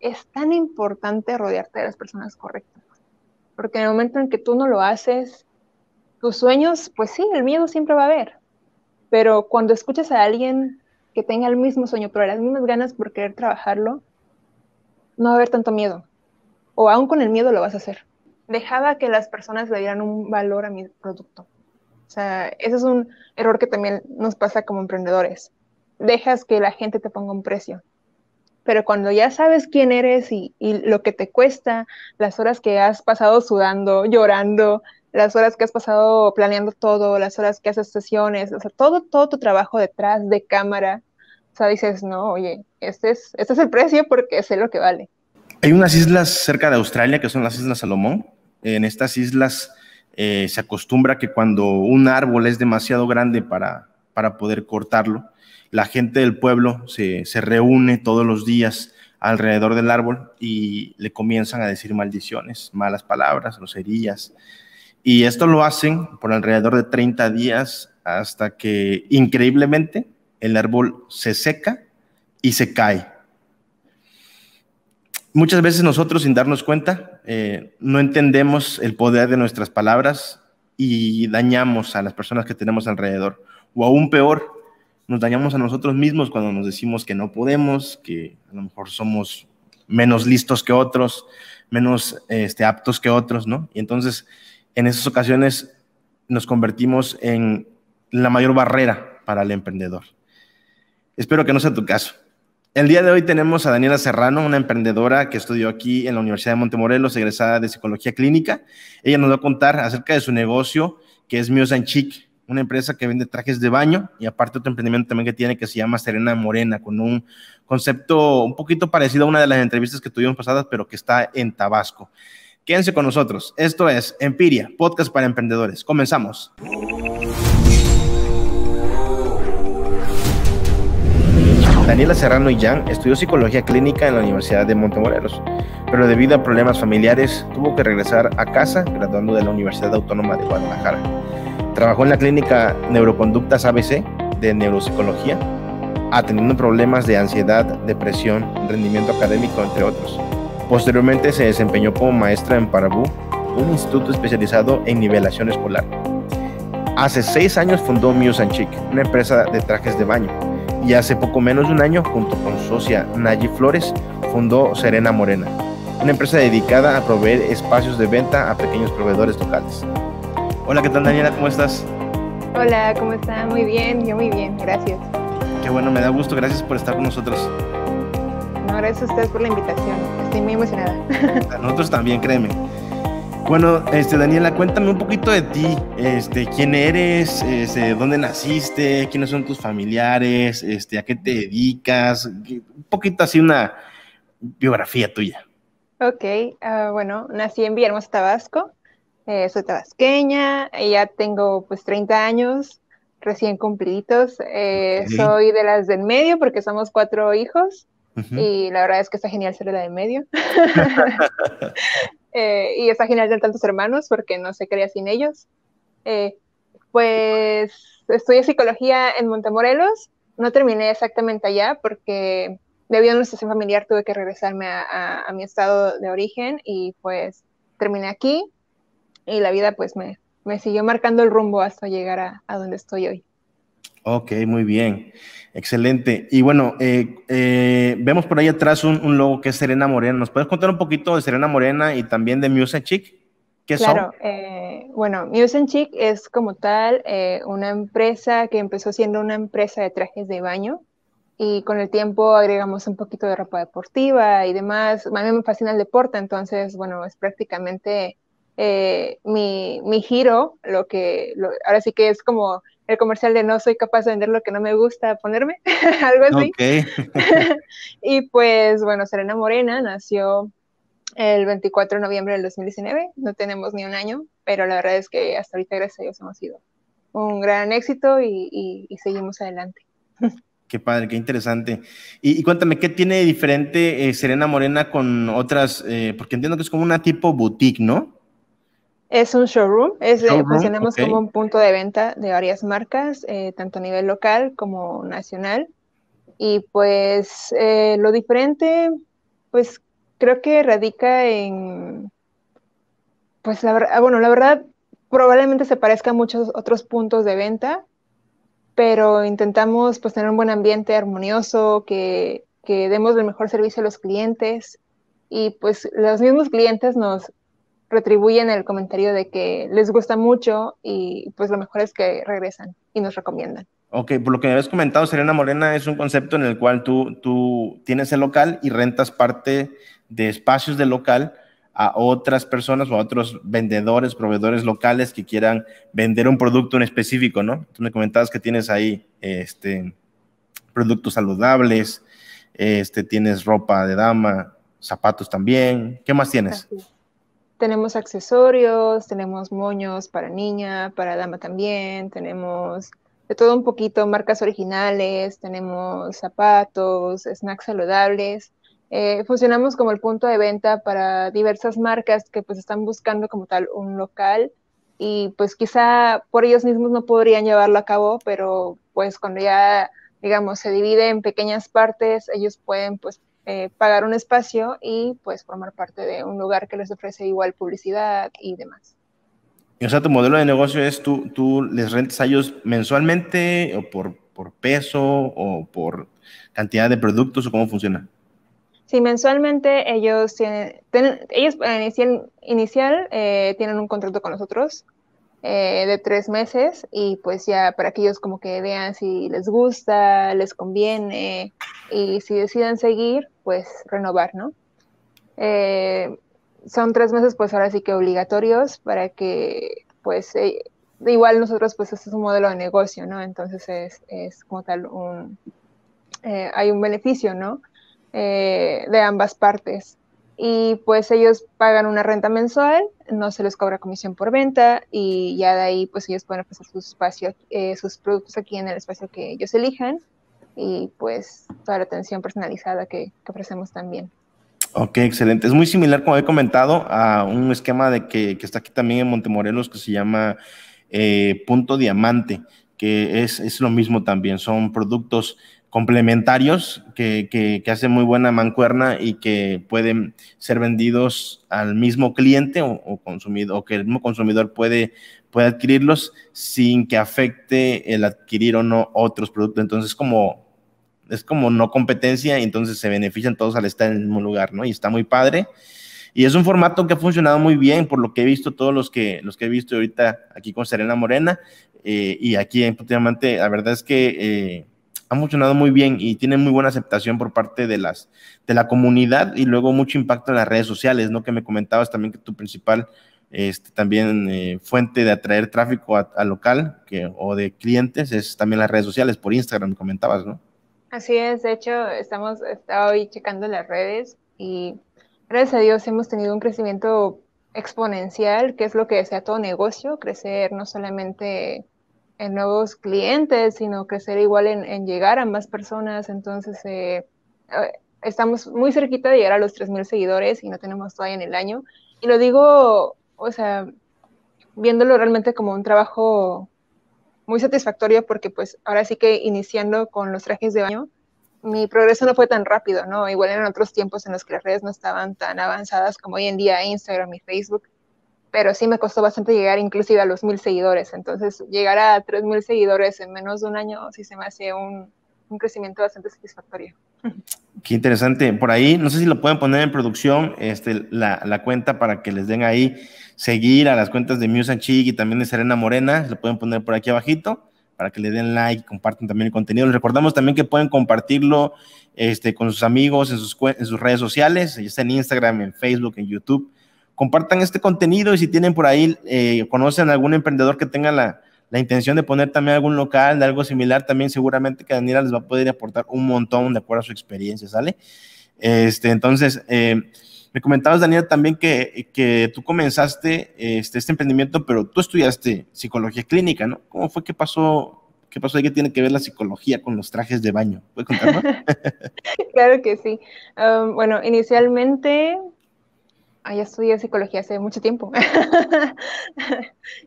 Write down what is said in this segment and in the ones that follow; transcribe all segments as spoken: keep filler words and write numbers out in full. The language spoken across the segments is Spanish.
es tan importante rodearte de las personas correctas, porque en el momento en que tú no lo haces, tus sueños, pues sí, el miedo siempre va a haber, pero cuando escuchas a alguien que tenga el mismo sueño, pero las mismas ganas por querer trabajarlo, no va a haber tanto miedo, o aún con el miedo lo vas a hacer. Dejaba que las personas le dieran un valor a mi producto. O sea, ese es un error que también nos pasa como emprendedores. Dejas que la gente te ponga un precio. Pero cuando ya sabes quién eres y, y lo que te cuesta, las horas que has pasado sudando, llorando, las horas que has pasado planeando todo, las horas que haces sesiones, o sea, todo, todo tu trabajo detrás de cámara, o sea, dices, no, oye, este es, este es el precio porque sé lo que vale. Hay unas islas cerca de Australia que son las Islas Salomón. En estas islas eh, se acostumbra que cuando un árbol es demasiado grande para, para poder cortarlo, la gente del pueblo se, se reúne todos los días alrededor del árbol y le comienzan a decir maldiciones, malas palabras, groserías. Y esto lo hacen por alrededor de treinta días hasta que, increíblemente, el árbol se seca y se cae. Muchas veces nosotros, sin darnos cuenta, eh, no entendemos el poder de nuestras palabras y dañamos a las personas que tenemos alrededor. O aún peor, nos dañamos a nosotros mismos cuando nos decimos que no podemos, que a lo mejor somos menos listos que otros, menos este, aptos que otros, ¿no? Y entonces, en esas ocasiones, nos convertimos en la mayor barrera para el emprendedor. Espero que no sea tu caso. El día de hoy tenemos a Daniela Serrano, una emprendedora que estudió aquí en la Universidad de Montemorelos, egresada de Psicología Clínica. Ella nos va a contar acerca de su negocio, que es Muse and Chic, una empresa que vende trajes de baño y aparte otro emprendimiento también que tiene que se llama Serena Morena, con un concepto un poquito parecido a una de las entrevistas que tuvimos pasadas, pero que está en Tabasco. Quédense con nosotros. Esto es Empiria, podcast para emprendedores. Comenzamos. Daniela Serrano Illán estudió Psicología Clínica en la Universidad de Montemorelos, pero debido a problemas familiares tuvo que regresar a casa graduando de la Universidad Autónoma de Guadalajara. Trabajó en la clínica Neuroconductas A B C de Neuropsicología, atendiendo problemas de ansiedad, depresión, rendimiento académico, entre otros. Posteriormente se desempeñó como maestra en Parboo, un instituto especializado en nivelación escolar. Hace seis años fundó Muse and Chic, una empresa de trajes de baño, y hace poco menos de un año, junto con su socia Nalli Flores, fundó Serena Morena, una empresa dedicada a proveer espacios de venta a pequeños proveedores locales. Hola, ¿qué tal, Daniela? ¿Cómo estás? Hola, ¿cómo estás? Muy bien, yo muy bien, gracias. Qué bueno, me da gusto, gracias por estar con nosotros. No, gracias a ustedes por la invitación, estoy muy emocionada. A nosotros también, créeme. Bueno, este, Daniela, cuéntame un poquito de ti, este, quién eres, este, dónde naciste, quiénes son tus familiares, este, a qué te dedicas, un poquito así una biografía tuya. Ok, uh, bueno, nací en Villahermosa, Tabasco. Eh, soy tabasqueña, ya tengo pues treinta años, recién cumpliditos. Eh, okay. Soy de las del medio porque somos cuatro hijos uh-huh. y la verdad es que está genial ser la del medio. eh, y está genial tener tantos hermanos porque no se crea sin ellos. Eh, pues estudié psicología en Montemorelos, no terminé exactamente allá porque debido a una situación familiar tuve que regresarme a, a, a mi estado de origen y pues terminé aquí. Y la vida, pues, me, me siguió marcando el rumbo hasta llegar a, a donde estoy hoy. Ok, muy bien. Excelente. Y bueno, eh, eh, vemos por ahí atrás un, un logo que es Serena Morena. ¿Nos puedes contar un poquito de Serena Morena y también de Muse and Chic? ¿Qué claro, son? Eh, bueno, Muse and Chic es como tal eh, una empresa que empezó siendo una empresa de trajes de baño. Y con el tiempo agregamos un poquito de ropa deportiva y demás. A mí me fascina el deporte, entonces, bueno, es prácticamente... Eh, mi, mi giro, lo que lo, ahora sí que es como el comercial de no soy capaz de vender lo que no me gusta ponerme, algo así. Okay. Y pues bueno, Serena Morena nació el veinticuatro de noviembre del dos mil diecinueve, no tenemos ni un año, pero la verdad es que hasta ahorita, gracias a Dios, hemos sido un gran éxito y, y, y seguimos adelante. Qué padre, qué interesante. Y, y cuéntame, ¿qué tiene de diferente eh, Serena Morena con otras? Eh, porque entiendo que es como una tipo boutique, ¿no? Es un showroom, es, showroom, funcionamos okay. como un punto de venta de varias marcas, eh, tanto a nivel local como nacional. Y pues eh, lo diferente, pues creo que radica en, pues, la, bueno, la verdad, probablemente se parezca a muchos otros puntos de venta, pero intentamos, pues, tener un buen ambiente armonioso, que, que demos el mejor servicio a los clientes, y, pues, los mismos clientes nos retribuyen el comentario de que les gusta mucho y, pues, lo mejor es que regresan y nos recomiendan. Ok, por lo que me habías comentado, Serena Morena es un concepto en el cual tú, tú tienes el local y rentas parte de espacios del local a otras personas o a otros vendedores, proveedores locales que quieran vender un producto en específico, ¿no? Tú me comentabas que tienes ahí este, productos saludables, este, tienes ropa de dama, zapatos también. ¿Qué más tienes? Así. Tenemos accesorios, tenemos moños para niña, para dama también, tenemos de todo un poquito, marcas originales, tenemos zapatos, snacks saludables. Eh, funcionamos como el punto de venta para diversas marcas que, pues, están buscando como tal un local y, pues, quizá por ellos mismos no podrían llevarlo a cabo, pero, pues, cuando ya, digamos, se divide en pequeñas partes, ellos pueden, pues, eh, pagar un espacio y, pues, formar parte de un lugar que les ofrece igual publicidad y demás. O sea, tu modelo de negocio es tú, tú les rentas a ellos mensualmente o por, por peso o por cantidad de productos, ¿o cómo funciona? Sí, mensualmente ellos tienen, tienen ellos inicial, inicial eh, tienen un contrato con nosotros eh, de tres meses y, pues, ya para que ellos como que vean si les gusta, les conviene y si deciden seguir, pues, renovar, ¿no? Eh, Son tres meses, pues, ahora sí que obligatorios para que, pues, eh, igual nosotros, pues, este es un modelo de negocio, ¿no? Entonces, es, es como tal un, eh, hay un beneficio, ¿no? Eh, de ambas partes. Y, pues, ellos pagan una renta mensual, no se les cobra comisión por venta y ya de ahí, pues, ellos pueden ofrecer sus, espacios, eh, sus productos aquí en el espacio que ellos elijan y, pues, toda la atención personalizada que, que ofrecemos también. Ok, excelente. Es muy similar, como he comentado, a un esquema de que, que está aquí también en Montemorelos que se llama eh, Punto Diamante, que es, es lo mismo también. Son productos complementarios que, que, que hacen muy buena mancuerna y que pueden ser vendidos al mismo cliente o, o consumidor, o que el mismo consumidor puede, puede adquirirlos sin que afecte el adquirir o no otros productos. Entonces, como... es como no competencia y entonces se benefician todos al estar en el mismo lugar, ¿no? Y está muy padre. Y es un formato que ha funcionado muy bien, por lo que he visto, todos los que, los que he visto ahorita aquí con Serena Morena eh, y aquí en Punto Diamante, la verdad es que eh, ha funcionado muy bien y tiene muy buena aceptación por parte de, las, de la comunidad y luego mucho impacto en las redes sociales, ¿no? Que me comentabas también que tu principal este, también eh, fuente de atraer tráfico al local que, o de clientes es también las redes sociales, por Instagram me comentabas, ¿no? Así es, de hecho, estamos hoy checando las redes y gracias a Dios hemos tenido un crecimiento exponencial, que es lo que desea todo negocio, crecer no solamente en nuevos clientes, sino crecer igual en, en llegar a más personas. Entonces, eh, estamos muy cerquita de llegar a los tres mil seguidores y no tenemos todavía en el año. Y lo digo, o sea, viéndolo realmente como un trabajo muy satisfactorio porque, pues, ahora sí que iniciando con los trajes de baño, mi progreso no fue tan rápido, ¿no? Igual en otros tiempos en los que las redes no estaban tan avanzadas como hoy en día Instagram y Facebook, pero sí me costó bastante llegar inclusive a los mil seguidores. Entonces, llegar a tres mil seguidores en menos de un año sí se me hace un, un crecimiento bastante satisfactorio. Qué interesante. Por ahí, no sé si lo pueden poner en producción, este, la, la cuenta para que les den ahí seguir a las cuentas de Muse and Chic y también de Serena Morena, lo pueden poner por aquí abajito para que le den like, comparten también el contenido. Les recordamos también que pueden compartirlo este, con sus amigos en sus, en sus redes sociales, ya está en Instagram, en Facebook, en YouTube. Compartan este contenido y si tienen por ahí, eh, conocen a algún emprendedor que tenga la La intención de poner también algún local, de algo similar, también seguramente que Daniela les va a poder aportar un montón de acuerdo a su experiencia, ¿sale? Este, entonces, eh, me comentabas, Daniela, también que, que tú comenzaste este, este emprendimiento, pero tú estudiaste psicología clínica, ¿no? ¿Cómo fue que pasó? ¿Qué pasó ahí? ¿Qué tiene que ver la psicología con los trajes de baño? ¿Puedes contarnos? Claro que sí. Um, bueno, inicialmente... Ah, ya estudié psicología hace mucho tiempo.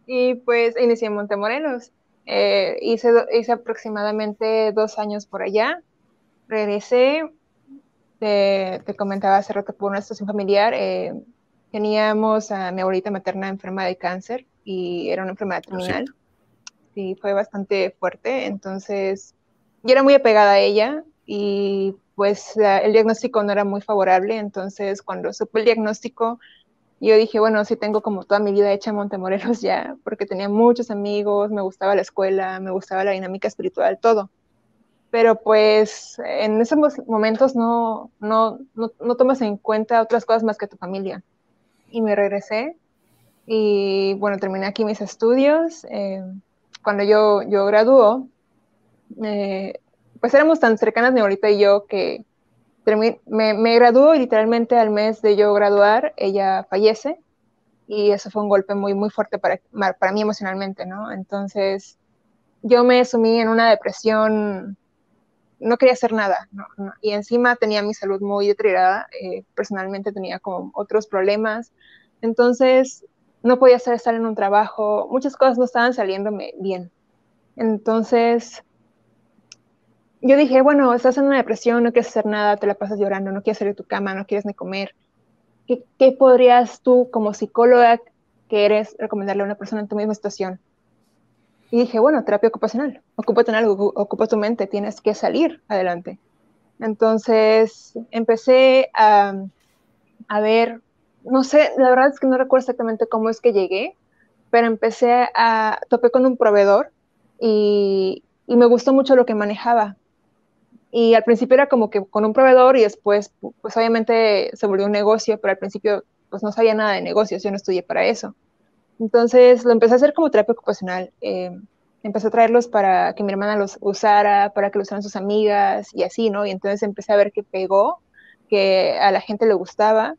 Y, pues, inicié en Montemorelos. Eh, hice, hice aproximadamente dos años por allá. Regresé Te, te comentaba hace rato que por una situación familiar eh, teníamos a mi abuelita materna enferma de cáncer y era una enfermedad terminal. Sí, fue bastante fuerte. Entonces, yo era muy apegada a ella y pues la, el diagnóstico no era muy favorable. Entonces, cuando supe el diagnóstico, yo dije, bueno, sí tengo como toda mi vida hecha en Montemorelos ya, porque tenía muchos amigos, me gustaba la escuela, me gustaba la dinámica espiritual, todo. Pero pues en esos momentos no, no, no, no tomas en cuenta otras cosas más que tu familia. Y me regresé y bueno, terminé aquí mis estudios. Eh, cuando yo, yo graduó, eh, pues éramos tan cercanas mi abuelita y yo que me, me graduó y literalmente al mes de yo graduar ella fallece y eso fue un golpe muy, muy fuerte para, para mí emocionalmente, ¿no? Entonces yo me sumí en una depresión, no quería hacer nada, ¿no? Y encima tenía mi salud muy deteriorada, eh, personalmente tenía como otros problemas, entonces no podía estar en un trabajo, muchas cosas no estaban saliéndome bien. Entonces yo dije, bueno, estás en una depresión, no quieres hacer nada, te la pasas llorando, no quieres salir de tu cama, no quieres ni comer. ¿Qué, qué podrías tú, como psicóloga que eres, recomendarle a una persona en tu misma situación? Y dije, bueno, terapia ocupacional, ocúpate en algo, ocupa tu mente, tienes que salir adelante. Entonces empecé a, a ver, no sé, la verdad es que no recuerdo exactamente cómo es que llegué, pero empecé a, topé con un proveedor y, y me gustó mucho lo que manejaba. Y al principio era como que con un proveedor y después, pues obviamente se volvió un negocio, pero al principio pues no sabía nada de negocios, yo no estudié para eso. Entonces lo empecé a hacer como terapia ocupacional. Eh, empecé a traerlos para que mi hermana los usara, para que lo usaran sus amigas y así, ¿no? Y entonces empecé a ver que pegó, que a la gente le gustaba.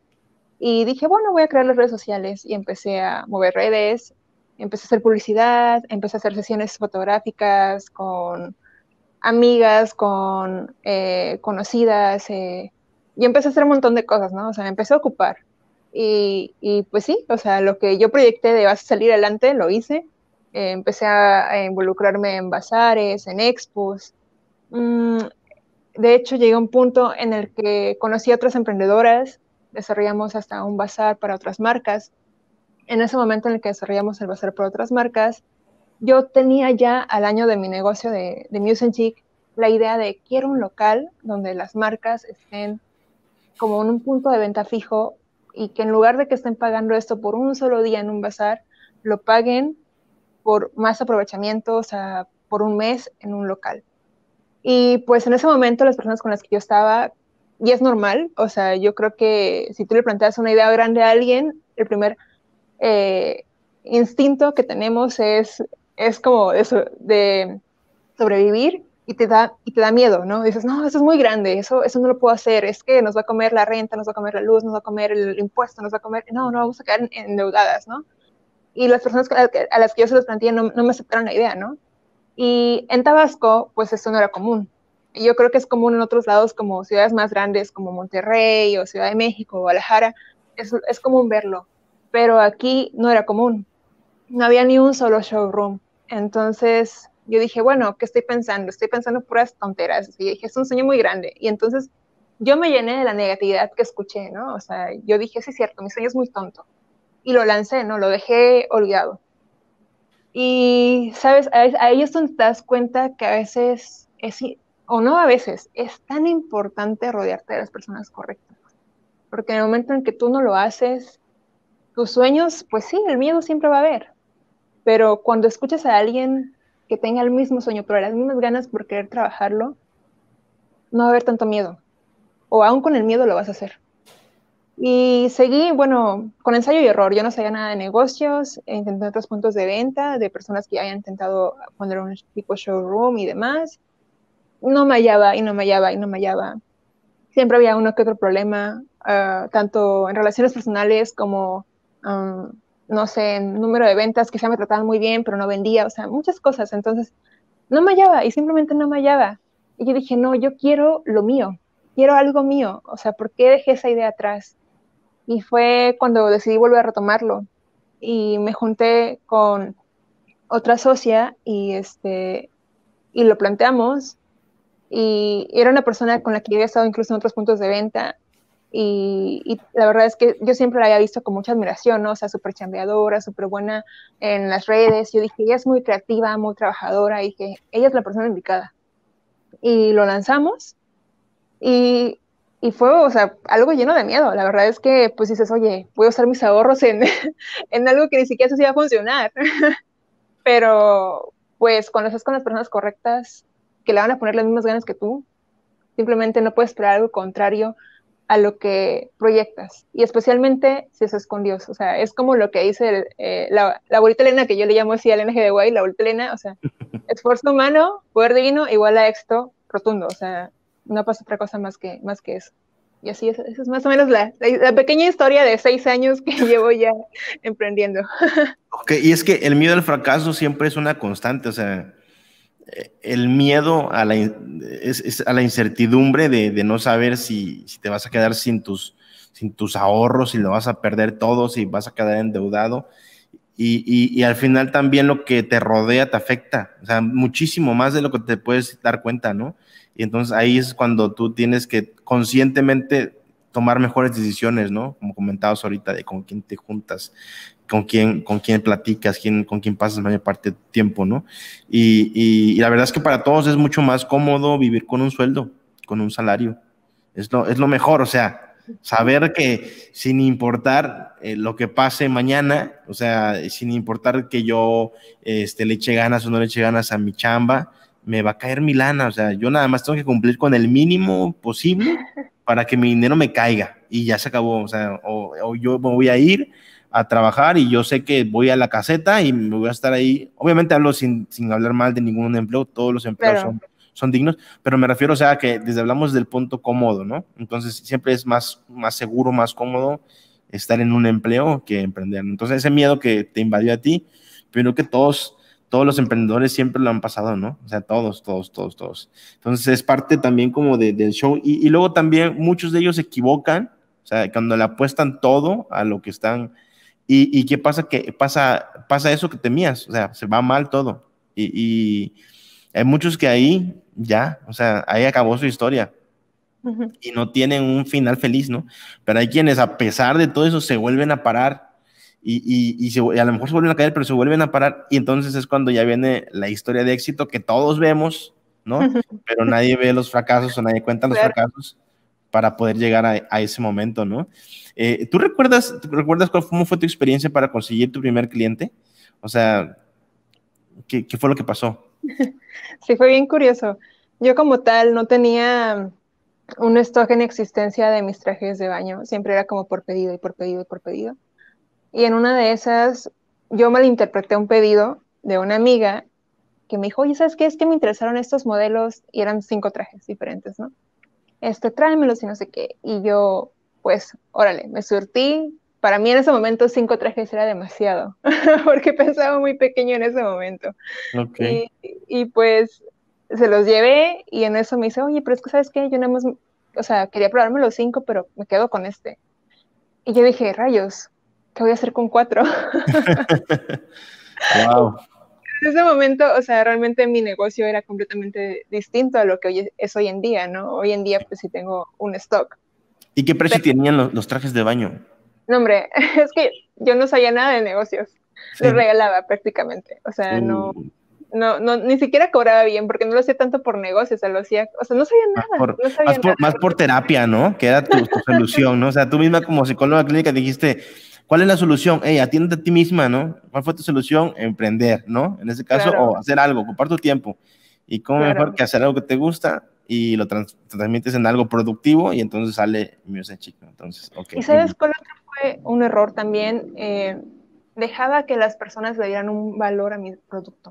Y dije, bueno, voy a crear las redes sociales. Y empecé a mover redes, empecé a hacer publicidad, empecé a hacer sesiones fotográficas con amigas, con eh, conocidas, eh, y empecé a hacer un montón de cosas, ¿no? O sea, me empecé a ocupar, y, y pues sí, o sea, lo que yo proyecté de vas a salir adelante, lo hice, eh, empecé a, a involucrarme en bazares, en expos, mm, de hecho llegué a un punto en el que conocí a otras emprendedoras, desarrollamos hasta un bazar para otras marcas, en ese momento en el que desarrollamos el bazar para otras marcas, yo tenía ya al año de mi negocio de, de Muse and Chic la idea de quiero un local donde las marcas estén como en un punto de venta fijo y que en lugar de que estén pagando esto por un solo día en un bazar, lo paguen por más aprovechamiento, o sea, por un mes en un local. Y pues en ese momento las personas con las que yo estaba, y es normal, o sea, yo creo que si tú le planteas una idea grande a alguien, el primer eh, instinto que tenemos es... es como eso de sobrevivir y te da, y te da miedo, ¿no? Dices, no, eso es muy grande, eso, eso no lo puedo hacer, es que nos va a comer la renta, nos va a comer la luz, nos va a comer el impuesto, nos va a comer... No, no, vamos a quedar endeudadas, ¿no? Y las personas a las que yo se los planteé no, no me aceptaron la idea, ¿no? Y en Tabasco, pues eso no era común. Y yo creo que es común en otros lados, como ciudades más grandes, como Monterrey o Ciudad de México o Guadalajara, es, es común verlo, pero aquí no era común. No había ni un solo showroom. Entonces yo dije, bueno, ¿qué estoy pensando? Estoy pensando puras tonteras. Y dije, es un sueño muy grande. Y entonces yo me llené de la negatividad que escuché, ¿no? O sea, yo dije, sí, es cierto, mi sueño es muy tonto. Y lo lancé, ¿no? Lo dejé olvidado. Y, ¿sabes? Ahí es donde te das cuenta que a veces, es, o no a veces, es tan importante rodearte de las personas correctas. Porque en el momento en que tú no lo haces, tus sueños, pues sí, el miedo siempre va a haber. Pero cuando escuchas a alguien que tenga el mismo sueño, pero las mismas ganas por querer trabajarlo, no va a haber tanto miedo. O aún con el miedo lo vas a hacer. Y seguí, bueno, con ensayo y error. Yo no sabía nada de negocios, intenté otros puntos de venta, de personas que hayan intentado poner un tipo showroom y demás. No me hallaba, y no me hallaba, y no me hallaba. Siempre había uno que otro problema, uh, tanto en relaciones personales como... Um, no sé, número de ventas, quizá me trataban muy bien, pero no vendía, o sea, muchas cosas. Entonces, no me hallaba y simplemente no me hallaba. Y yo dije, no, yo quiero lo mío, quiero algo mío. O sea, ¿por qué dejé esa idea atrás? Y fue cuando decidí volver a retomarlo. Y me junté con otra socia y, este, y lo planteamos. y era una persona con la que yo había estado incluso en otros puntos de venta, y, y la verdad es que yo siempre la había visto con mucha admiración, ¿no? O sea, súper chambeadora, súper buena en las redes. Yo dije, ella es muy creativa, muy trabajadora, y que ella es la persona indicada. Y lo lanzamos, y, y fue, o sea, algo lleno de miedo. La verdad es que, pues, dices, oye, voy a usar mis ahorros en, en algo que ni siquiera se iba a funcionar. Pero, pues, cuando estás con las personas correctas, que le van a poner las mismas ganas que tú, simplemente no puedes esperar algo contrario a lo que proyectas, y especialmente si eso es con Dios. O sea, es como lo que dice el, eh, la, la abuelita Elena, que yo le llamo así al N G de Guay, la abuelita Elena, o sea, esfuerzo humano, poder divino, igual a éxito rotundo. O sea, no pasa otra cosa más que, más que eso. Y así, esa es más o menos la, la, la pequeña historia de seis años que llevo ya emprendiendo. Ok, y es que el miedo al fracaso siempre es una constante, o sea, el miedo a la, es, es a la incertidumbre de, de no saber si, si te vas a quedar sin tus, sin tus ahorros, si lo vas a perder todo, si vas a quedar endeudado, y, y, y al final también lo que te rodea te afecta, o sea, muchísimo más de lo que te puedes dar cuenta, ¿no? Y entonces ahí es cuando tú tienes que conscientemente tomar mejores decisiones, ¿no? Como comentabas ahorita, de con quién te juntas, con quién, con quién platicas, quién, con quién pasas la mayor parte de tu tiempo, ¿no? Y, y, y la verdad es que para todos es mucho más cómodo vivir con un sueldo, con un salario. Es lo, es lo mejor, o sea, saber que sin importar eh, lo que pase mañana, o sea, sin importar que yo este, le eche ganas o no le eche ganas a mi chamba, me va a caer mi lana. O sea, yo nada más tengo que cumplir con el mínimo posible para que mi dinero me caiga, y ya se acabó. O sea, o, o yo me voy a ir a trabajar y yo sé que voy a la caseta y me voy a estar ahí. Obviamente hablo sin, sin hablar mal de ningún empleo, todos los empleos pero, son, son dignos, pero me refiero, o sea, que desde hablamos del punto cómodo, ¿no? Entonces siempre es más, más seguro, más cómodo estar en un empleo que emprender. Entonces ese miedo que te invadió a ti, pero que todos... todos los emprendedores siempre lo han pasado, ¿no? O sea, todos, todos, todos, todos. Entonces, es parte también como de, del show. Y, y luego también muchos de ellos se equivocan, o sea, cuando le apuestan todo a lo que están. ¿Y, y qué pasa? Que pasa, pasa eso que temías, o sea, se va mal todo. Y, y hay muchos que ahí ya, o sea, ahí acabó su historia. Uh-huh. Y no tienen un final feliz, ¿no? Pero hay quienes, a pesar de todo eso, se vuelven a parar. Y, y, y, se, y a lo mejor se vuelven a caer, pero se vuelven a parar, y entonces es cuando ya viene la historia de éxito que todos vemos, ¿no? Pero nadie ve los fracasos o nadie cuenta los claro. fracasos para poder llegar a, a ese momento, ¿no? Eh, ¿Tú recuerdas, ¿tú recuerdas cuál, cómo fue tu experiencia para conseguir tu primer cliente? O sea, ¿qué, qué fue lo que pasó? Sí, fue bien curioso. Yo como tal no tenía un stock en existencia de mis trajes de baño. Siempre era como por pedido y por pedido y por pedido. Y en una de esas, yo malinterpreté un pedido de una amiga que me dijo, oye, ¿sabes qué? Es que me interesaron estos modelos, y eran cinco trajes diferentes, ¿no? Este, tráemelos y no sé qué. Y yo, pues, órale, me surtí. Para mí en ese momento cinco trajes era demasiado, porque pensaba muy pequeño en ese momento. Okay. Y, y pues, se los llevé, y en eso me dice, oye, pero es que, ¿sabes qué? Yo nada más, o sea, quería probarme los cinco, pero me quedo con este. Y yo dije, rayos, ¿qué voy a hacer con cuatro? Wow. En ese momento, o sea, realmente mi negocio era completamente distinto a lo que hoy es hoy en día, ¿no? Hoy en día, pues, sí tengo un stock. ¿Y qué precio Pero, tenían los, los trajes de baño? No, hombre, es que yo no sabía nada de negocios. Sí. Los regalaba prácticamente. O sea, uh. no, no, no, ni siquiera cobraba bien, porque no lo hacía tanto por negocios, o sea, lo hacía, o sea, no sabía nada. Más por, no sabía más nada. Por, más por terapia, ¿no? Que era tu, tu solución, ¿no? O sea, tú misma como psicóloga clínica dijiste, ¿cuál es la solución? Hey, atiende a ti misma, ¿no? ¿Cuál fue tu solución? Emprender, ¿no? En ese caso, claro. o hacer algo, ocupar tu tiempo. Y cómo claro. mejor que hacer algo que te gusta y lo trans transmites en algo productivo, y entonces sale Muse and Chic. Entonces, okay. ¿Y sabes cuál otro fue un error también? Eh, dejaba que las personas le dieran un valor a mi producto.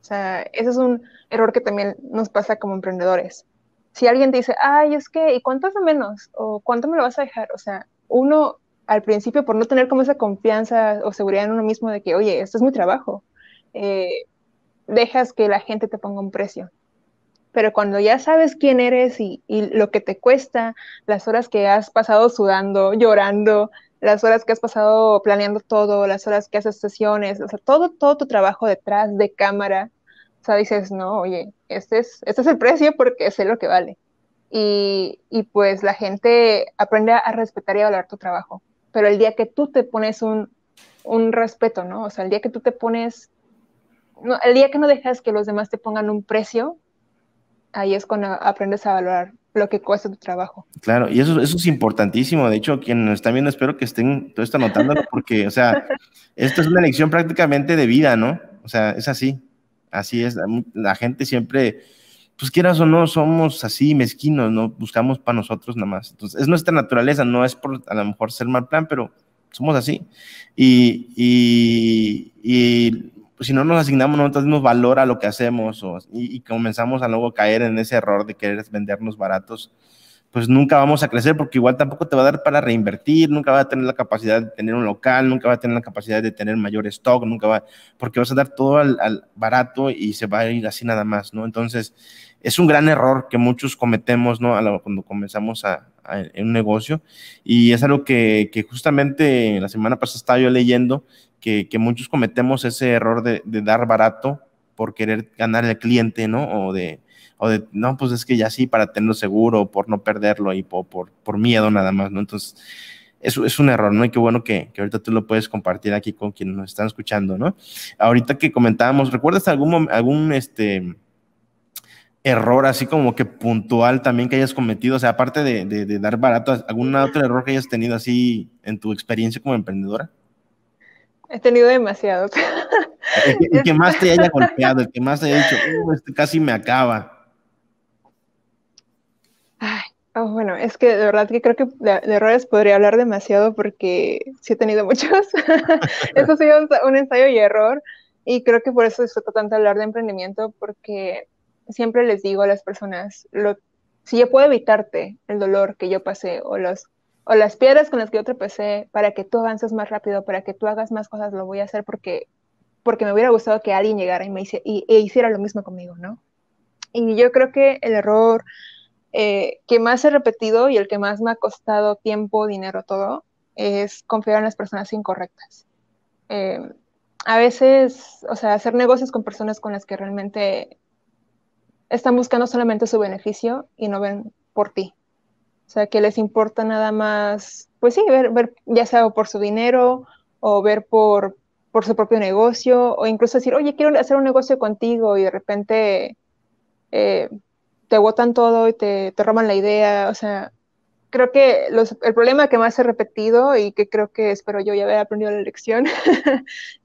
O sea, ese es un error que también nos pasa como emprendedores. Si alguien te dice, ay, es que, ¿y cuánto es de menos? ¿O cuánto me lo vas a dejar? O sea, uno... al principio, por no tener como esa confianza o seguridad en uno mismo de que, oye, esto es mi trabajo, eh, dejas que la gente te ponga un precio. Pero cuando ya sabes quién eres y, y lo que te cuesta, las horas que has pasado sudando, llorando, las horas que has pasado planeando todo, las horas que haces sesiones, o sea, todo, todo tu trabajo detrás de cámara, O sea, dices, no, oye, este es, este es el precio porque sé lo que vale. Y, y pues la gente aprende a respetar y a valorar tu trabajo. Pero el día que tú te pones un, un respeto, ¿no? O sea, el día que tú te pones... No, el día que no dejas que los demás te pongan un precio, ahí es cuando aprendes a valorar lo que cuesta tu trabajo. Claro, y eso, eso es importantísimo. De hecho, quienes nos están viendo, espero que estén, todo esto anotándolo, porque, o sea, esto es una lección prácticamente de vida, ¿no? O sea, es así, así es. La, la gente siempre, pues quieras o no, somos así mezquinos, ¿no? Buscamos para nosotros nada más. Entonces, es nuestra naturaleza, no es por a lo mejor ser mal plan, pero somos así. Y, y, y pues si no nos asignamos nosotros mismos valor a lo que hacemos o, y, y comenzamos a luego caer en ese error de querer vendernos baratos, pues nunca vamos a crecer, porque igual tampoco te va a dar para reinvertir, nunca va a tener la capacidad de tener un local, nunca va a tener la capacidad de tener mayor stock, nunca va, porque vas a dar todo al, al barato y se va a ir así nada más, ¿no? Entonces, es un gran error que muchos cometemos, ¿no? A la, cuando comenzamos a, a, en un negocio, y es algo que, que justamente la semana pasada estaba yo leyendo, Que, que muchos cometemos ese error de, de dar barato por querer ganar al cliente, ¿no? O de, o de, no, pues es que ya sí, para tenerlo seguro, por no perderlo y por, por, por miedo nada más, ¿no? Entonces, eso es un error, ¿no? Y qué bueno que, que ahorita tú lo puedes compartir aquí con quienes nos están escuchando, ¿no? Ahorita que comentábamos, ¿recuerdas algún, algún este, error así como que puntual también que hayas cometido? O sea, aparte de, de, de dar barato, ¿algún otro error que hayas tenido así en tu experiencia como emprendedora? He tenido demasiados. El que, el que más te haya golpeado, el que más te haya dicho, uh, este casi me acaba. Ay, oh, bueno, es que de verdad que creo que de, de errores podría hablar demasiado porque sí he tenido muchos. Eso ha sido un, un ensayo y error, y creo que por eso disfruto tanto hablar de emprendimiento, porque siempre les digo a las personas, lo, si yo puedo evitarte el dolor que yo pasé o los... o las piedras con las que yo tropecé, para que tú avances más rápido, para que tú hagas más cosas, lo voy a hacer porque, porque me hubiera gustado que alguien llegara y me hice, y, e hiciera lo mismo conmigo, ¿no? Y yo creo que el error eh, que más he repetido y el que más me ha costado tiempo, dinero, todo, es confiar en las personas incorrectas. Eh, a veces, o sea, hacer negocios con personas con las que realmente están buscando solamente su beneficio y no ven por ti. O sea, que les importa nada más, pues sí, ver, ver ya sea por su dinero o ver por, por su propio negocio, o incluso decir, oye, quiero hacer un negocio contigo, y de repente eh, te botan todo y te, te roban la idea. O sea, creo que los, el problema que más he repetido y que creo que espero yo ya haber aprendido la lección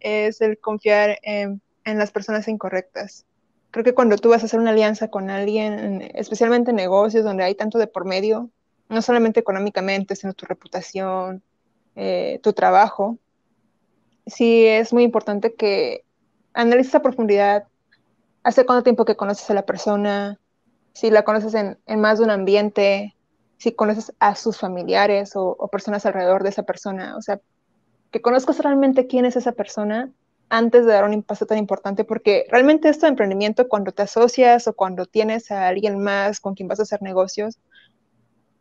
es el confiar en, en las personas incorrectas. Creo que cuando tú vas a hacer una alianza con alguien, especialmente en negocios donde hay tanto de por medio, no solamente económicamente, sino tu reputación, eh, tu trabajo. Sí, es muy importante que analices a profundidad hace cuánto tiempo que conoces a la persona, si la conoces en, en más de un ambiente, si conoces a sus familiares o, o personas alrededor de esa persona. O sea, que conozcas realmente quién es esa persona antes de dar un impacto tan importante, porque realmente esto de emprendimiento, cuando te asocias o cuando tienes a alguien más con quien vas a hacer negocios,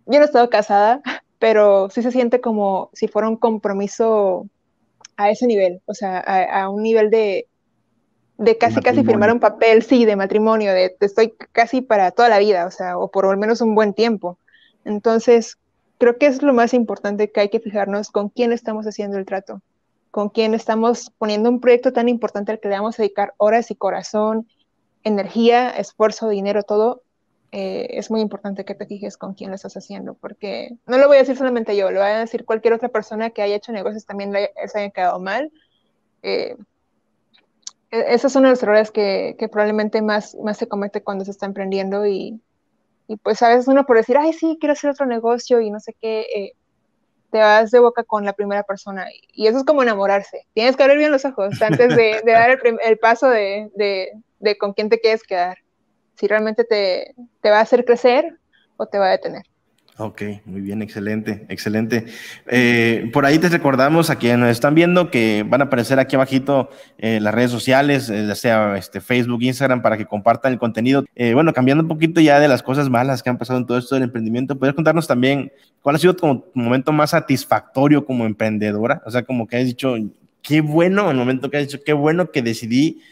yo no he estado casada, pero sí se siente como si fuera un compromiso a ese nivel, o sea, a, a un nivel de, de casi, casi firmar un papel, sí, de matrimonio, de, de estoy casi para toda la vida, o sea, o por lo menos un buen tiempo. Entonces, creo que es lo más importante, que hay que fijarnos con quién estamos haciendo el trato, con quién estamos poniendo un proyecto tan importante al que le vamos a dedicar horas y corazón, energía, esfuerzo, dinero, todo. Eh, es muy importante que te fijes con quién lo estás haciendo, porque no lo voy a decir solamente yo, lo voy a decir cualquier otra persona que haya hecho negocios también le, se haya quedado mal. Eh, esos son los errores que, que probablemente más, más se comete cuando se está emprendiendo, y, y pues a veces uno por decir, ay sí, quiero hacer otro negocio y no sé qué, eh, te vas de boca con la primera persona, y eso es como enamorarse, tienes que abrir bien los ojos antes de, de dar el, el paso de, de, de con quién te quieres quedar. Si realmente te, te va a hacer crecer o te va a detener. Ok, muy bien, excelente, excelente. Eh, por ahí te recordamos a quienes nos están viendo que van a aparecer aquí abajito eh, las redes sociales, eh, ya sea este, Facebook, Instagram, para que compartan el contenido. Eh, bueno, cambiando un poquito ya de las cosas malas que han pasado en todo esto del emprendimiento, ¿podrías contarnos también cuál ha sido tu momento más satisfactorio como emprendedora? O sea, como que has dicho, qué bueno, el momento que has dicho, qué bueno que decidí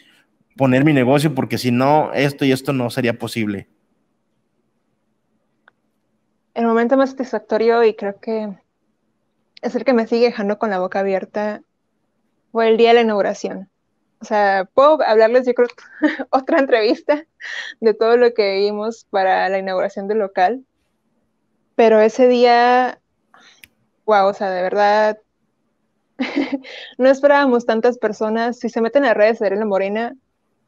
poner mi negocio, porque si no, esto y esto no sería posible. El momento más satisfactorio, y creo que es el que me sigue dejando con la boca abierta, fue el día de la inauguración. O sea, puedo hablarles, yo creo, otra entrevista de todo lo que vimos para la inauguración del local. Pero ese día, wow, o sea, de verdad, no esperábamos tantas personas. Si se meten a las redes de Serena Morena,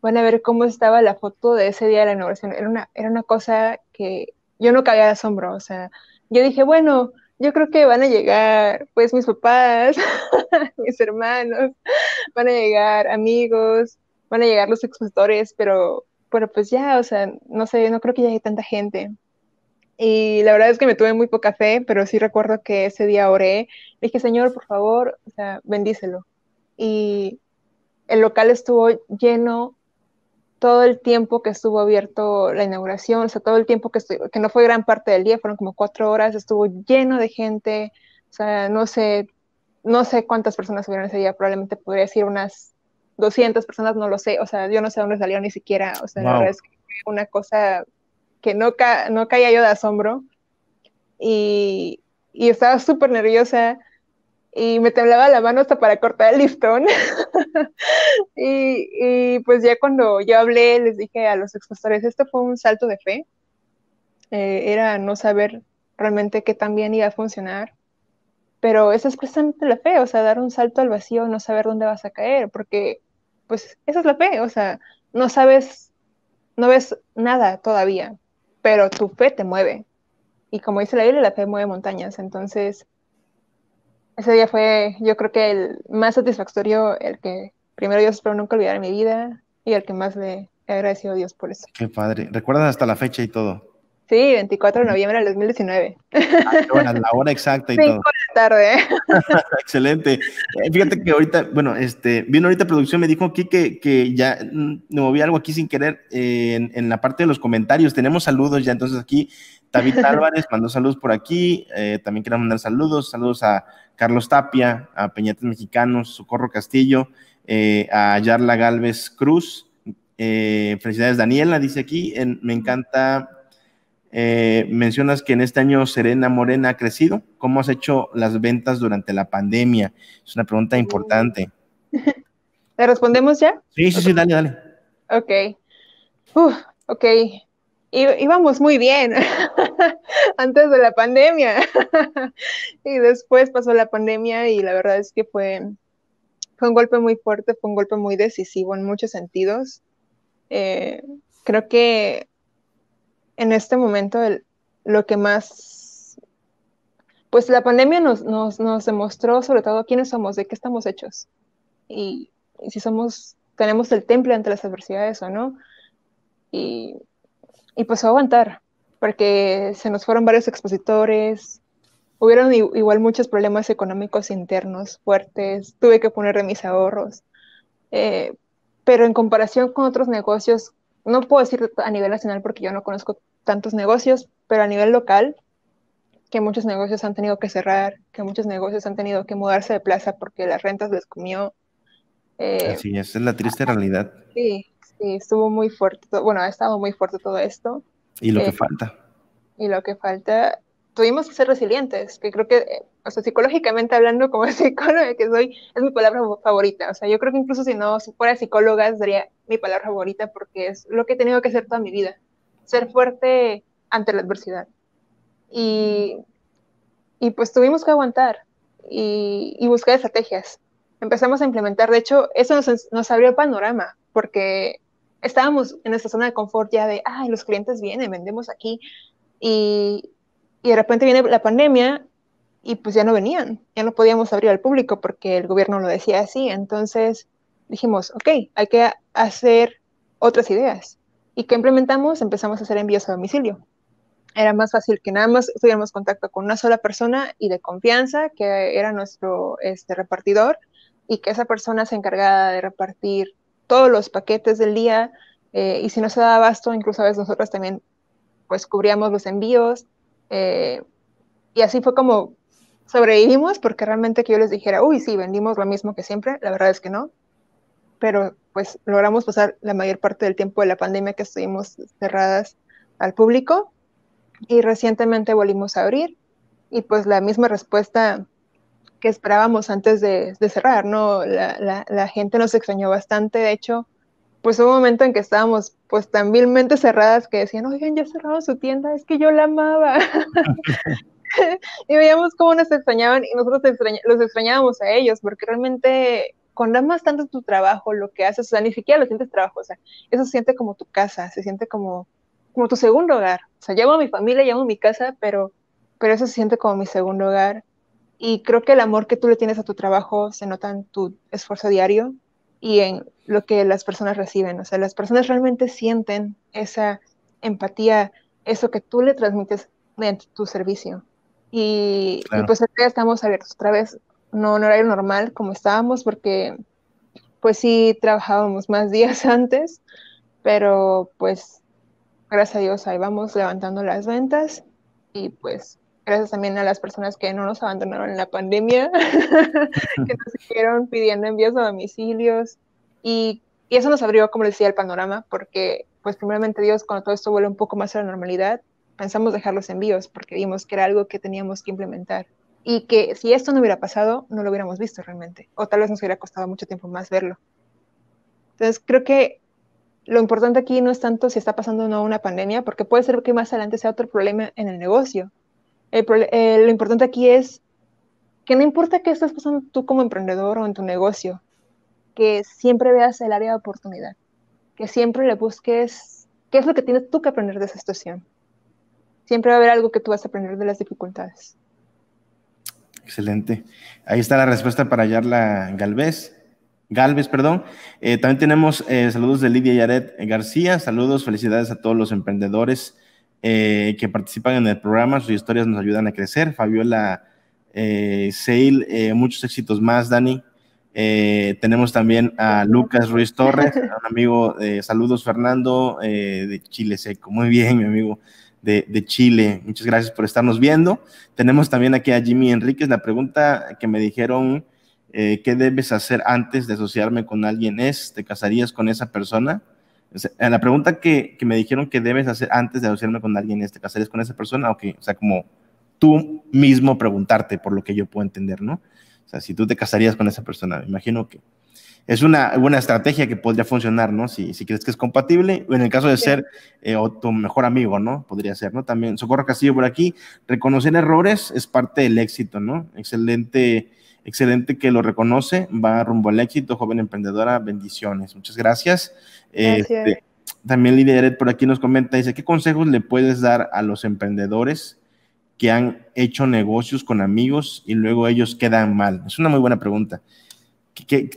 van a ver cómo estaba la foto de ese día de la inauguración. Era una, era una cosa que yo no caía de asombro. O sea, yo dije, bueno, yo creo que van a llegar, pues, mis papás, mis hermanos, van a llegar amigos, van a llegar los expositores, pero, pero pues ya, o sea, no sé, no creo que llegue tanta gente. Y la verdad es que me tuve muy poca fe, pero sí recuerdo que ese día oré. Le dije, Señor, por favor, o sea, bendícelo. Y el local estuvo lleno todo el tiempo que estuvo abierto la inauguración, o sea, todo el tiempo que estuvo, que no fue gran parte del día, fueron como cuatro horas, estuvo lleno de gente. O sea, no sé, no sé cuántas personas hubieron ese día, probablemente podría decir unas doscientas personas, no lo sé, o sea, yo no sé dónde salieron ni siquiera, o sea, wow. La verdad es que fue una cosa que no, ca no caía yo de asombro, y, y estaba súper nerviosa, y me temblaba la mano hasta para cortar el listón. y, y pues ya cuando yo hablé, les dije a los expositores, esto fue un salto de fe. Eh, era no saber realmente qué tan bien iba a funcionar, pero esa es precisamente la fe, o sea, dar un salto al vacío, no saber dónde vas a caer, porque pues esa es la fe, o sea, no sabes, no ves nada todavía, pero tu fe te mueve. Y como dice la Biblia, la fe mueve montañas, entonces... Ese día fue, yo creo que el más satisfactorio, el que primero yo espero nunca olvidar en mi vida, y el que más le he agradecido a Dios por eso. Qué padre. ¿Recuerdas hasta la fecha y todo? Sí, veinticuatro de noviembre del dos mil diecinueve. Ah, bueno, la hora exacta y todo. cinco de la tarde. Excelente. Eh, fíjate que ahorita, bueno, este, vino ahorita producción, me dijo aquí que, que ya me moví algo aquí sin querer, eh, en, en la parte de los comentarios. Tenemos saludos ya, entonces aquí Tabita Álvarez mandó saludos por aquí. Eh, también quiero mandar saludos. Saludos a Carlos Tapia, a Peñates Mexicanos, Socorro Castillo, eh, a Yarla Galvez Cruz. Eh, felicidades, Daniela, dice aquí. En, me encanta... Eh, mencionas que en este año Serena Morena ha crecido. ¿Cómo has hecho las ventas durante la pandemia? Es una pregunta importante. ¿Le respondemos ya? Sí, sí, okay. Sí, dale, dale. Ok. Uf, ok. Íbamos muy bien antes de la pandemia. Y después pasó la pandemia y la verdad es que fue, fue un golpe muy fuerte, fue un golpe muy decisivo en muchos sentidos. Eh, creo que en este momento, el, lo que más, pues la pandemia nos, nos, nos demostró sobre todo quiénes somos, de qué estamos hechos, y, y si somos, tenemos el temple ante las adversidades o no, y, y pues aguantar, porque se nos fueron varios expositores, hubieron igual muchos problemas económicos internos fuertes, tuve que poner de mis ahorros, eh, pero en comparación con otros negocios, no puedo decir a nivel nacional porque yo no conozco tantos negocios, pero a nivel local, que muchos negocios han tenido que cerrar, que muchos negocios han tenido que mudarse de plaza porque las rentas les comió. Eh, Así es, es la triste realidad. Sí, sí, estuvo muy fuerte. Bueno, ha estado muy fuerte todo esto. Y lo eh, que falta. Y lo que falta. Tuvimos que ser resilientes, que creo que, o sea, psicológicamente hablando, como psicóloga que soy, es mi palabra favorita. O sea, yo creo que incluso si no fuera psicóloga, sería mi palabra favorita porque es lo que he tenido que hacer toda mi vida. Ser fuerte ante la adversidad. Y, y pues tuvimos que aguantar y, y buscar estrategias. Empezamos a implementar. De hecho, eso nos, nos abrió el panorama porque estábamos en nuestra zona de confort ya de, ay, los clientes vienen, vendemos aquí. Y... Y de repente viene la pandemia y pues ya no venían, ya no podíamos abrir al público porque el gobierno lo decía así. Entonces dijimos, ok, hay que hacer otras ideas. ¿Y qué implementamos? Empezamos a hacer envíos a domicilio. Era más fácil que nada más tuviéramos contacto con una sola persona y de confianza, que era nuestro este, repartidor, y que esa persona se encargaba de repartir todos los paquetes del día. Eh, y si no se daba abasto, incluso a veces nosotros también pues cubríamos los envíos. Eh, y así fue como sobrevivimos, porque realmente que yo les dijera, uy, sí, vendimos lo mismo que siempre, la verdad es que no, pero pues logramos pasar la mayor parte del tiempo de la pandemia que estuvimos cerradas al público, y recientemente volvimos a abrir, y pues la misma respuesta que esperábamos antes de, de cerrar, ¿no? La, la, la gente nos extrañó bastante. De hecho, pues hubo un momento en que estábamos pues tan vilmente cerradas que decían, oigan, ya cerraron su tienda, es que yo la amaba. Y veíamos cómo nos extrañaban, y nosotros extrañ- los extrañábamos a ellos, porque realmente cuando amas tanto tu trabajo, lo que haces, o sea, ni siquiera lo sientes trabajo, o sea, eso se siente como tu casa, se siente como, como tu segundo hogar. O sea, llamo a mi familia, llamo a mi casa, pero, pero eso se siente como mi segundo hogar. Y creo que el amor que tú le tienes a tu trabajo se nota en tu esfuerzo diario y en lo que las personas reciben. O sea, las personas realmente sienten esa empatía, eso que tú le transmites mediante tu servicio. Y, claro. Y pues ahora estamos abiertos otra vez, no en horario normal como estábamos, porque pues sí trabajábamos más días antes, pero pues gracias a Dios ahí vamos levantando las ventas, y pues gracias también a las personas que no nos abandonaron en la pandemia, que nos siguieron pidiendo envíos a domicilios, y, y eso nos abrió, como les decía, el panorama, porque pues primeramente Dios, cuando todo esto vuelve un poco más a la normalidad, pensamos dejar los envíos porque vimos que era algo que teníamos que implementar, y que si esto no hubiera pasado, no lo hubiéramos visto realmente, o tal vez nos hubiera costado mucho tiempo más verlo. Entonces, creo que lo importante aquí no es tanto si está pasando o no una pandemia, porque puede ser que más adelante sea otro problema en el negocio. El pro, eh, lo importante aquí es que no importa qué estás pasando tú como emprendedor o en tu negocio, que siempre veas el área de oportunidad, que siempre le busques qué es lo que tienes tú que aprender de esa situación. Siempre va a haber algo que tú vas a aprender de las dificultades. Excelente. Ahí está la respuesta para Yarla Galvez. Galvez, perdón. Eh, también tenemos eh, saludos de Lidia Yaret García. Saludos, felicidades a todos los emprendedores eh, que participan en el programa. Sus historias nos ayudan a crecer. Fabiola eh, Seil, eh, muchos éxitos más, Dani. Eh, tenemos también a Lucas Ruiz Torres, un amigo. Eh, saludos, Fernando, eh, de Chile Seco. Muy bien, mi amigo. De, de Chile, muchas gracias por estarnos viendo. Tenemos también aquí a Jimmy Enríquez. La pregunta que me dijeron, eh, ¿qué debes hacer antes de asociarme con alguien es, ¿te casarías con esa persona? O sea, la pregunta que, que me dijeron que debes hacer antes de asociarme con alguien es, ¿te casarías con esa persona? Okay. O sea, como tú mismo preguntarte, por lo que yo puedo entender, ¿no? O sea, si tú te casarías con esa persona, me imagino que es una buena estrategia que podría funcionar, ¿no? Si, si crees que es compatible, en el caso de ser eh, o tu mejor amigo, ¿no? Podría ser, ¿no? También Socorro Castillo por aquí. Reconocer errores es parte del éxito, ¿no? Excelente, excelente que lo reconoce. Va rumbo al éxito, joven emprendedora. Bendiciones. Muchas gracias. Gracias. Este, también Lidia Yaret por aquí nos comenta, dice, ¿qué consejos le puedes dar a los emprendedores que han hecho negocios con amigos y luego ellos quedan mal? Es una muy buena pregunta.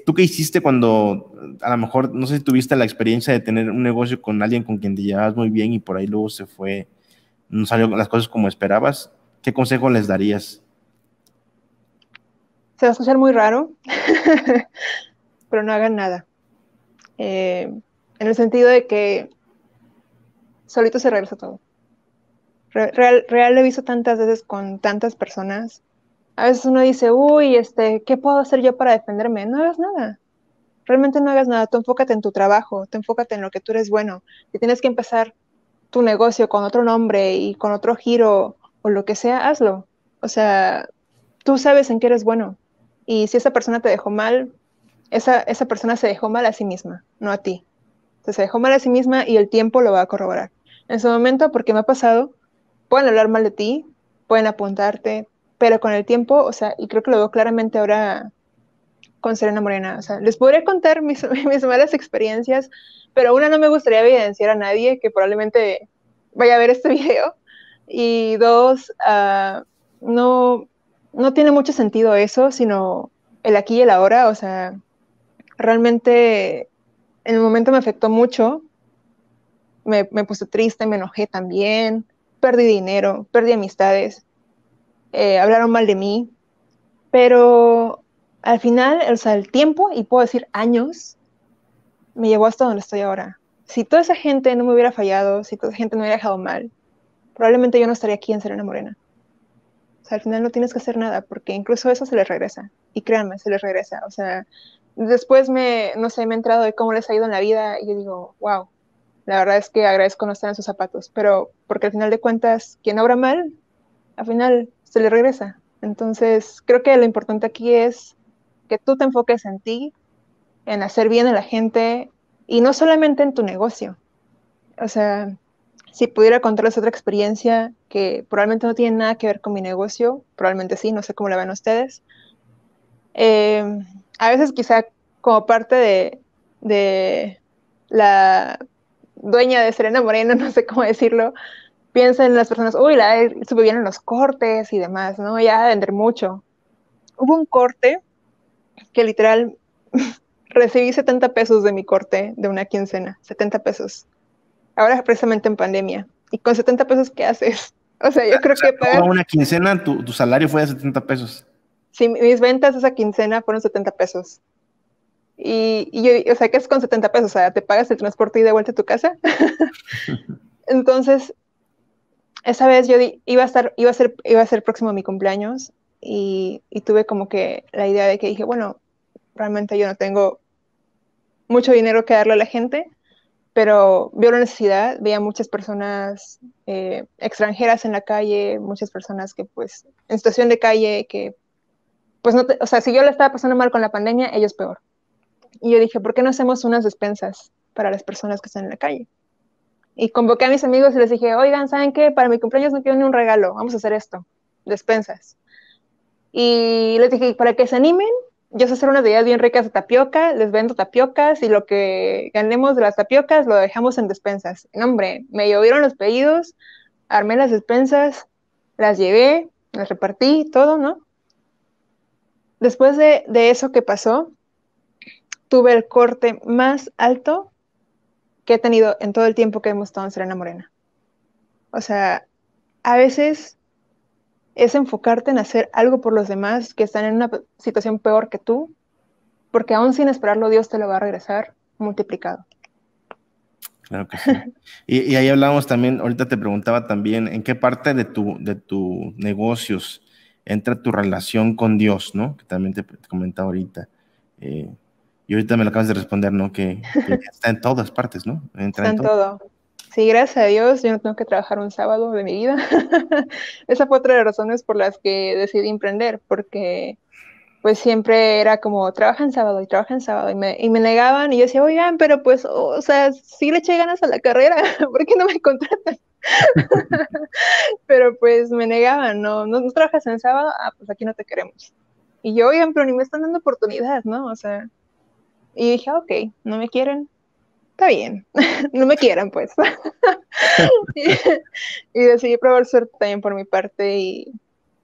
¿Tú qué hiciste cuando, a lo mejor, no sé si tuviste la experiencia de tener un negocio con alguien con quien te llevabas muy bien y por ahí luego se fue, no salió las cosas como esperabas? ¿Qué consejo les darías? Se va a escuchar muy raro, pero no hagan nada. Eh, en el sentido de que solito se regresa todo. Real, real lo he visto tantas veces con tantas personas. A veces uno dice, uy, este, ¿qué puedo hacer yo para defenderme? No hagas nada. Realmente no hagas nada. Tú enfócate en tu trabajo, tú enfócate en lo que tú eres bueno. Si tienes que empezar tu negocio con otro nombre y con otro giro o lo que sea, hazlo. O sea, tú sabes en qué eres bueno. Y si esa persona te dejó mal, esa, esa persona se dejó mal a sí misma, no a ti. Entonces, se dejó mal a sí misma y el tiempo lo va a corroborar. En su momento, porque me ha pasado, pueden hablar mal de ti, pueden apuntarte, pero con el tiempo, o sea, y creo que lo veo claramente ahora con Serena Morena, o sea, les podría contar mis, mis malas experiencias, pero una, no me gustaría evidenciar a nadie que probablemente vaya a ver este video, y dos, uh, no, no tiene mucho sentido eso, sino el aquí y el ahora. O sea, realmente en el momento me afectó mucho, me, me puse triste, me enojé también, perdí dinero, perdí amistades, Eh, hablaron mal de mí, pero al final, o sea, el tiempo, y puedo decir años, me llevó hasta donde estoy ahora. Si toda esa gente no me hubiera fallado, si toda esa gente no me hubiera dejado mal, probablemente yo no estaría aquí en Serena Morena. O sea, al final no tienes que hacer nada, porque incluso eso se les regresa, y créanme, se les regresa. O sea, después me, no sé, me he entrado de cómo les ha ido en la vida y yo digo, wow, la verdad es que agradezco no estar en sus zapatos, pero porque al final de cuentas, quien obra mal, al final se le regresa. Entonces, creo que lo importante aquí es que tú te enfoques en ti, en hacer bien a la gente y no solamente en tu negocio. O sea, si pudiera contarles otra experiencia que probablemente no tiene nada que ver con mi negocio, probablemente sí, no sé cómo la ven ustedes. Eh, a veces quizá como parte de, de la dueña de Serena Morena, no sé cómo decirlo, piensan las personas, uy, la supe bien en los cortes y demás, ¿no? Ya de vender mucho. Hubo un corte que literal recibí setenta pesos de mi corte de una quincena, setenta pesos. Ahora precisamente en pandemia. ¿Y con setenta pesos qué haces? O sea, yo creo o sea, que pagar... una quincena, tu, tu salario fue de setenta pesos. Sí, mis ventas esa quincena fueron setenta pesos. Y, y yo, o sea, ¿qué es con setenta pesos? O sea, ¿te pagas el transporte y de vuelta a tu casa? Entonces, esa vez yo di, iba a estar, iba a ser, iba a ser próximo a mi cumpleaños y, y tuve como que la idea de que dije, bueno, realmente yo no tengo mucho dinero que darle a la gente, pero veo la necesidad, veía muchas personas eh, extranjeras en la calle, muchas personas que, pues, en situación de calle, que, pues, no te, o sea, si yo la estaba pasando mal con la pandemia, ellos peor. Y yo dije, ¿por qué no hacemos unas despensas para las personas que están en la calle? Y convoqué a mis amigos y les dije, oigan, ¿saben qué? Para mi cumpleaños no quiero ni un regalo, vamos a hacer esto, despensas. Y les dije, para que se animen, yo sé hacer unas ideas bien ricas de tapioca, les vendo tapiocas y lo que ganemos de las tapiocas lo dejamos en despensas. No, hombre, me llovieron los pedidos, armé las despensas, las llevé, las repartí, todo, ¿no? Después de, de eso que pasó, tuve el corte más alto que he tenido en todo el tiempo que hemos estado en Serena Morena. O sea, a veces es enfocarte en hacer algo por los demás que están en una situación peor que tú, porque aún sin esperarlo, Dios te lo va a regresar multiplicado. Claro que sí. y, y ahí hablábamos también, ahorita te preguntaba también, ¿en qué parte de tu, de tu negocios entra tu relación con Dios, no? Que también te, te comentaba ahorita. Eh, y ahorita me lo acabas de responder, ¿no? Que, que está en todas partes, ¿no? Entra está en todo. todo. Sí, gracias a Dios, yo no tengo que trabajar un sábado de mi vida. Esa fue otra de las razones por las que decidí emprender, porque pues siempre era como, trabaja en sábado y trabaja en sábado, y me, y me negaban, y yo decía, oigan, pero pues, oh, o sea, sí le eché ganas a la carrera, ¿por qué no me contratan? Pero pues me negaban, ¿no? ¿No, no trabajas en sábado? Ah, pues aquí no te queremos. Y yo, oigan, pero ni me están dando oportunidad, ¿no? O sea, y dije, ok, no me quieren, está bien, no me quieran, pues. y, y decidí probar suerte también por mi parte y,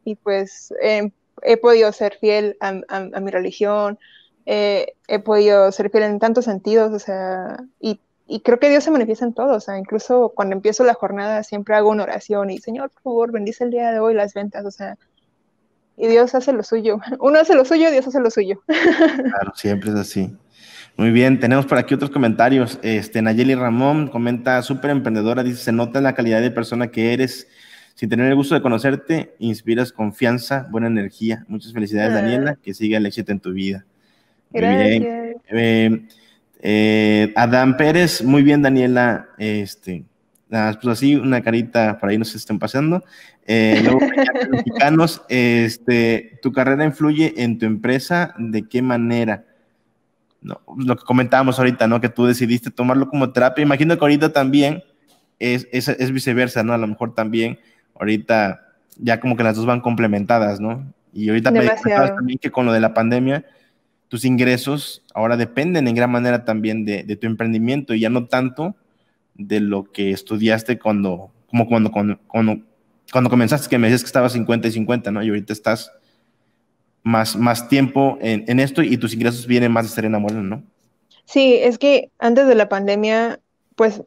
y pues eh, he podido ser fiel a, a, a mi religión, eh, he podido ser fiel en tantos sentidos, o sea, y, y creo que Dios se manifiesta en todo, o sea, incluso cuando empiezo la jornada siempre hago una oración y, Señor, por favor, bendice el día de hoy las ventas, o sea, y Dios hace lo suyo. Uno hace lo suyo, Dios hace lo suyo. Claro, siempre es así. Muy bien, tenemos por aquí otros comentarios. Este, Nayeli Ramón comenta, súper emprendedora, dice, se nota la calidad de persona que eres. Sin tener el gusto de conocerte, inspiras confianza, buena energía. Muchas felicidades, ah. Daniela, que siga el éxito en tu vida. Gracias. Muy bien. Eh, eh, Adán Pérez, muy bien, Daniela. Este, nada, pues así, una carita por ahí nos estén pasando. Eh, luego, mexicanos, este, ¿tu carrera influye en tu empresa? ¿De qué manera? No, lo que comentábamos ahorita, ¿no? Que tú decidiste tomarlo como terapia. Imagino que ahorita también es, es, es viceversa, ¿no? A lo mejor también ahorita ya como que las dos van complementadas, ¿no? Y ahorita también que con lo de la pandemia, tus ingresos ahora dependen en gran manera también de, de tu emprendimiento y ya no tanto de lo que estudiaste cuando, como cuando, cuando, cuando, cuando comenzaste, que me decías que estabas cincuenta y cincuenta, ¿no? Y ahorita estás... Más, más tiempo en, en esto y tus ingresos vienen más de Serena Morena, ¿no? Sí, es que antes de la pandemia, pues,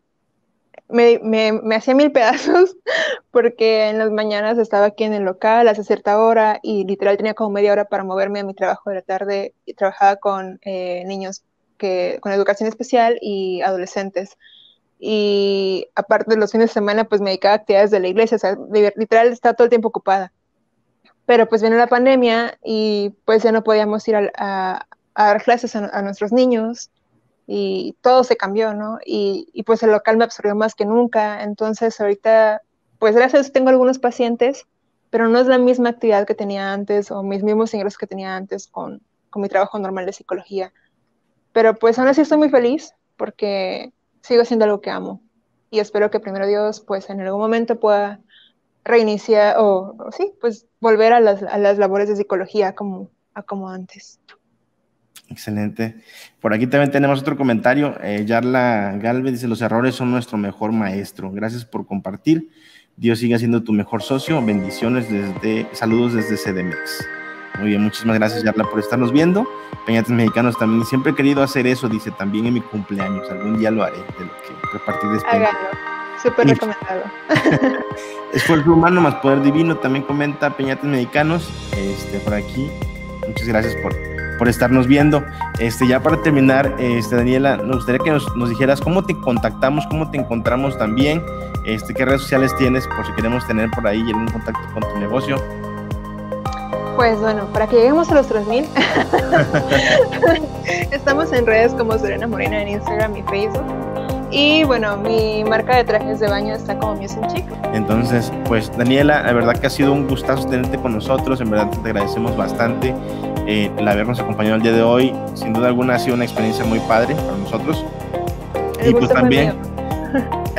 me, me, me hacía mil pedazos porque en las mañanas estaba aquí en el local hace cierta hora y literal tenía como media hora para moverme a mi trabajo de la tarde y trabajaba con eh, niños que, con educación especial y adolescentes. Y aparte de los fines de semana, pues, me dedicaba a actividades de la iglesia, o sea, literal estaba todo el tiempo ocupada. Pero pues vino la pandemia y pues ya no podíamos ir a, a, a dar clases a, a nuestros niños y todo se cambió, ¿no? Y, y pues el local me absorbió más que nunca. Entonces ahorita, pues gracias a Dios tengo algunos pacientes, pero no es la misma actividad que tenía antes o mis mismos ingresos que tenía antes con, con mi trabajo normal de psicología. Pero pues aún así estoy muy feliz porque sigo haciendo algo que amo. Y espero que primero Dios, pues en algún momento pueda reiniciar o, o sí, pues volver a las, a las labores de psicología como, a como antes. Excelente. Por aquí también tenemos otro comentario. Eh, Yarla Galvez dice, los errores son nuestro mejor maestro. Gracias por compartir. Dios siga siendo tu mejor socio. Bendiciones desde, saludos desde C D M X. Muy bien, muchísimas gracias, Yarla, por estarnos viendo. Peñates Mexicanos también, siempre he querido hacer eso, dice, también en mi cumpleaños. Algún día lo haré, de lo que repartir después. Háganlo, súper recomendado. Esfuerzo humano más poder divino, también comenta Peñates Mexicanos, este, por aquí. Muchas gracias por, por estarnos viendo. Este, ya para terminar, este, Daniela, nos gustaría que nos, nos dijeras cómo te contactamos, cómo te encontramos también, este, qué redes sociales tienes, por si queremos tener por ahí algún contacto con tu negocio. Pues bueno, para que lleguemos a los tres mil, estamos en redes como Serena Morena en Instagram y Facebook. Y bueno, mi marca de trajes de baño está como Muse and Chic. Entonces, pues Daniela, la verdad que ha sido un gustazo tenerte con nosotros. En verdad te agradecemos bastante eh, el habernos acompañado el día de hoy. Sin duda alguna ha sido una experiencia muy padre para nosotros. El y gusto pues también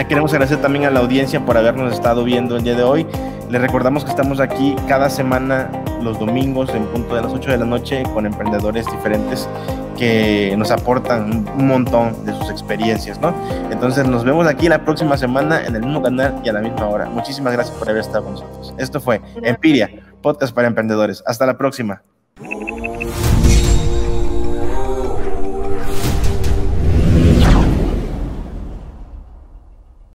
queremos agradecer también a la audiencia por habernos estado viendo el día de hoy. Les recordamos que estamos aquí cada semana, los domingos, en punto de las ocho de la noche, con emprendedores diferentes que nos aportan un montón de sus experiencias, ¿no? Entonces, nos vemos aquí la próxima semana en el mismo canal y a la misma hora. Muchísimas gracias por haber estado con nosotros. Esto fue Empiria, podcast para emprendedores. Hasta la próxima.